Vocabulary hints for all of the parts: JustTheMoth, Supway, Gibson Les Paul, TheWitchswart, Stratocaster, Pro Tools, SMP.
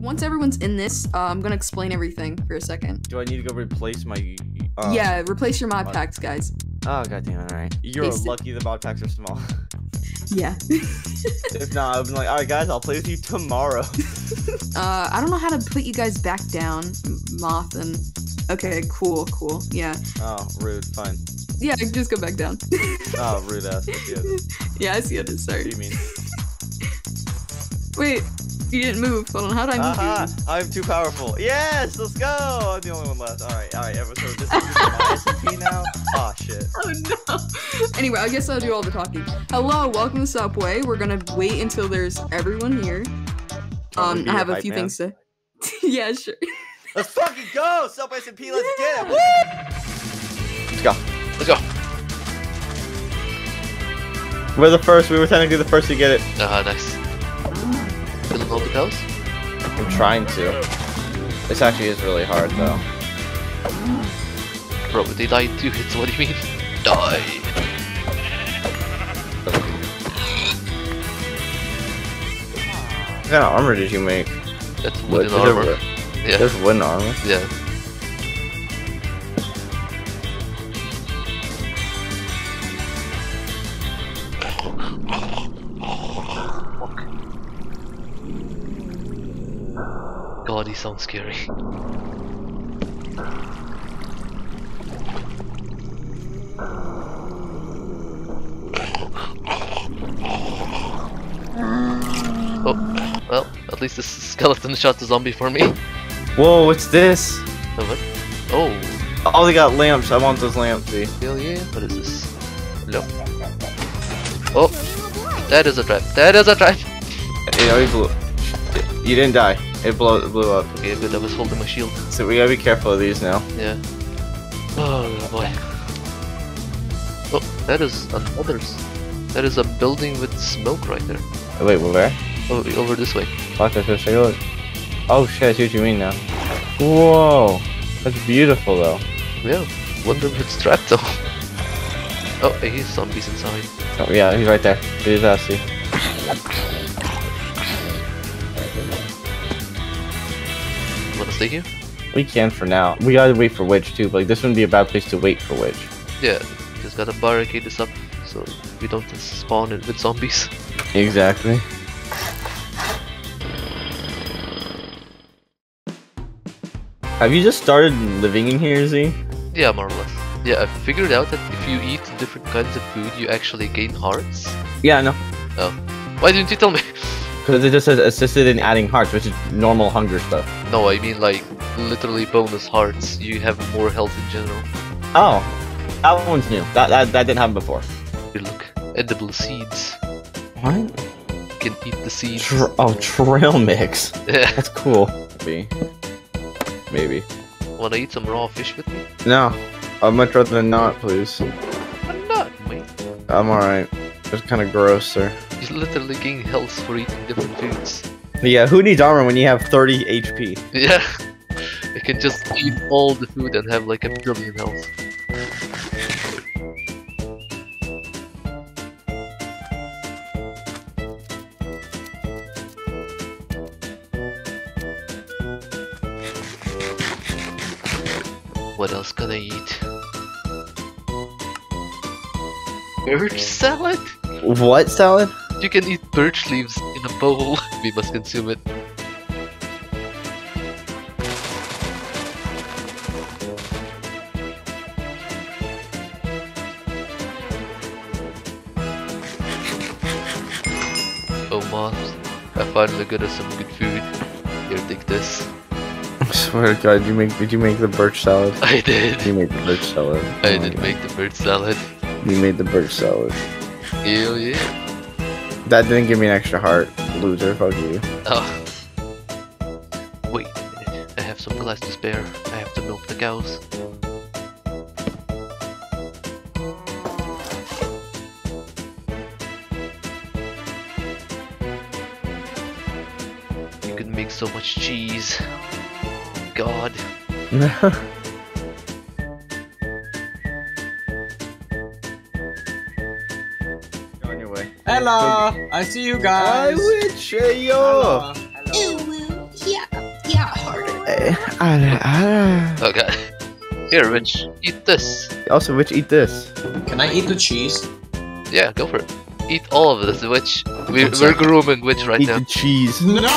Once everyone's in this, I'm gonna explain everything for a second. Do I need to go replace my? Yeah, replace your mod packs, guys. Oh goddamn! All right, you're lucky the mod packs are small. Yeah. If not, I've been like, all right, guys, I'll play with you tomorrow. I don't know how to put you guys back down, Moth and. Okay, cool. Yeah. Oh, rude. Fine. Yeah, just go back down. Oh, rude ass. Yeah, I see how it is. Sorry. What do you mean? Wait. You didn't move. Hold on, how did I move you? I'm too powerful. Yes, let's go. I'm the only one left. All right. So this is my SMP now. Oh shit. Oh no. Anyway, I guess I'll do all the talking. Hello, welcome to Supway. We're gonna wait until there's everyone here. I have a few things to. Yeah, sure. Let's fucking go, Supway SMP. Let's get it. Woo! Let's go. We're the first. We were technically the first to get it. Ah, nice. I'm trying to. This actually is really hard though. Bro, they died 2 hits, what do you mean? Die! What kind of armor did you make? That's wooden armor. Yeah. There's wooden armor? Yeah. God, he sounds scary. Oh, well, at least the skeleton shot the zombie for me. Whoa, what's this? Oh, what? Oh. Oh, they got lamps. I want those lamps, see? Hell yeah. What is this? No. Oh, that is a trap. Yeah, he blew. You didn't die. It blew up. Okay, good. I was holding my shield. So we gotta be careful of these now. Yeah. Oh boy. Oh, that is another. That is a building with smoke right there. Wait, where? Oh, over this way. Fuck, that's where she goes. Oh shit, I see what you mean now. Whoa, that's beautiful though. Yeah. Wonder if it's trapped though. Oh, I hear zombies inside. Oh yeah, he's right there. He's nasty. Want to stay here? We can for now. We gotta wait for Witch too, but like, this wouldn't be a bad place to wait for Witch. Yeah, just gotta barricade this up so we don't spawn it with zombies. Exactly. Have you just started living in here, Z? Yeah, more or less. Yeah, I figured out that if you eat different kinds of food, you actually gain hearts. Yeah, I know. Oh. Why didn't you tell me? Because it just says assisted in adding hearts, which is normal hunger stuff. No, I mean like literally bonus hearts. You have more health in general. Oh, that one's new. That didn't happen before. Here, look, edible seeds. What? You can eat the seeds. Trail mix. Yeah, that's cool. Maybe. Want to eat some raw fish with me? No, I'd much rather than not, please. I'm not, mate. I'm alright. It's kind of gross, sir. He's literally getting health for eating different foods. Yeah, who needs armor when you have 30 HP? Yeah. I can just eat all the food and have like 1 billion health. What else can I eat? Birch salad? What salad? You can eat birch leaves in a bowl. We must consume it. Oh, Moth. I finally got us some good food. Here, take this. I swear to God, did you make the birch salad? I did. You made the birch salad. I did make the birch salad. You made the birch salad. Hell yeah. That didn't give me an extra heart. Loser, fuck you. Oh. Wait a minute. I have some glass to spare. I have to milk the cows. You can make so much cheese. God. Hello! I see you guys! Hi, Witch! Hey, yo! Hello! Hello. Oh god. Here, Rich, eat this. Also, Rich, eat this. Can I eat the cheese? Yeah, go for it. Eat all of this, Witch. We're grooming Witch right now. Eat the cheese. No!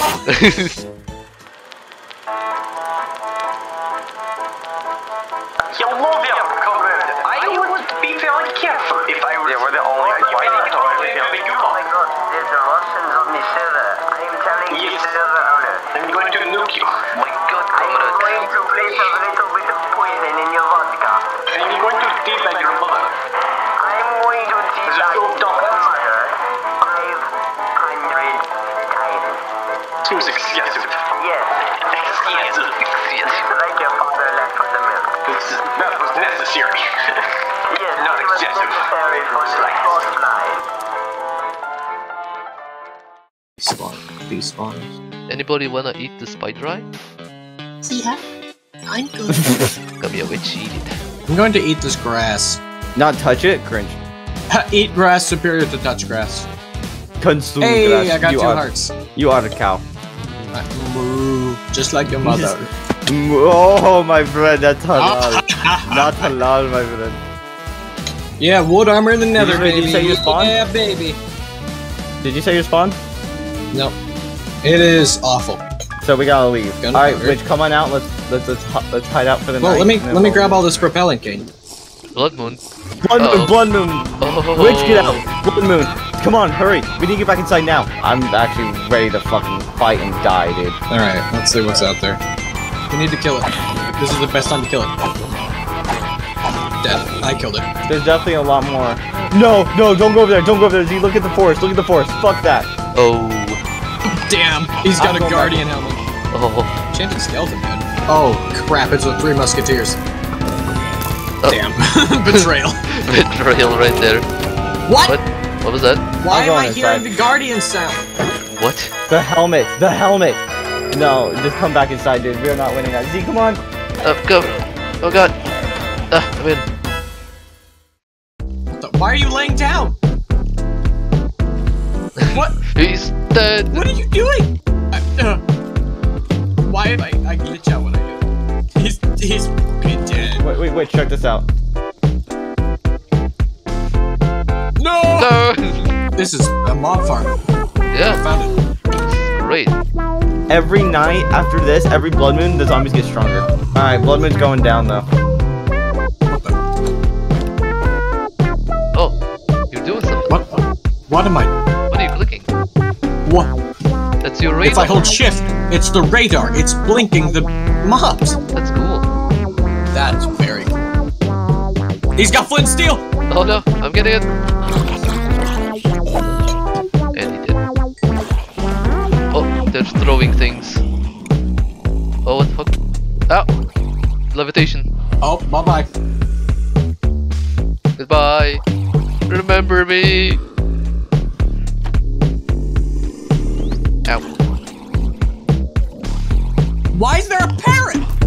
Anybody wanna eat the spider eye? Yeah, I'm good. Come here, Witch, eat it. I'm going to eat this grass. Not touch it? Cringe. Eat grass superior to touch grass. Consume grass. Hey, I got two hearts. You are a cow. Moo. Just like your mother. Oh, my friend, that's halal. Not halal, my friend. Yeah, wood armor in the nether, baby. Did you say you spawn? Yeah, baby. Did you say you spawn? No. It is awful. So we gotta leave. Alright, Witch, come on out. Let's hide out for the night. Well, let me grab all this propellant cane. Blood moon. Blood moon. Oh. Witch, get out. Blood moon. Come on, hurry. We need to get back inside now. I'm actually ready to fucking fight and die, dude. All right, let's see what's out there. We need to kill it. This is the best time to kill it. Death. I killed it. There's definitely a lot more. No, no, don't go over there. Don't go over there. Z, look at the forest. Look at the forest. Fuck that. Oh. Damn, he's got a guardian helmet. Oh. Champion skeleton, man. Oh, crap, it's the Three Musketeers. Oh. Damn. Betrayal. Betrayal right there. What? What was that? Why am I hearing the guardian sound? What? The helmet. The helmet. No, just come back inside, dude. We are not winning that. Z, come on. Go. Oh, God. I'm in. Why are you laying down? What? He's dead. What are you doing? Why am I glitch out when I do it? He's fucking dead. Wait, check this out. No! No! This is a mob farm. Yeah. I found it. It's great. Every night after this, every blood moon, the zombies get stronger. Alright, blood moon's going down though. Oh, you're doing something. What am I? What? That's your radar. If I hold shift, it's the radar. It's blinking the mobs. That's cool. That's very cool. He's got flint and steel! Oh no, I'm getting it. And he did. Oh, they're throwing things. Oh, what the fuck? Ow! Levitation. Oh, bye-bye. Goodbye. Remember me. Why is there a parrot?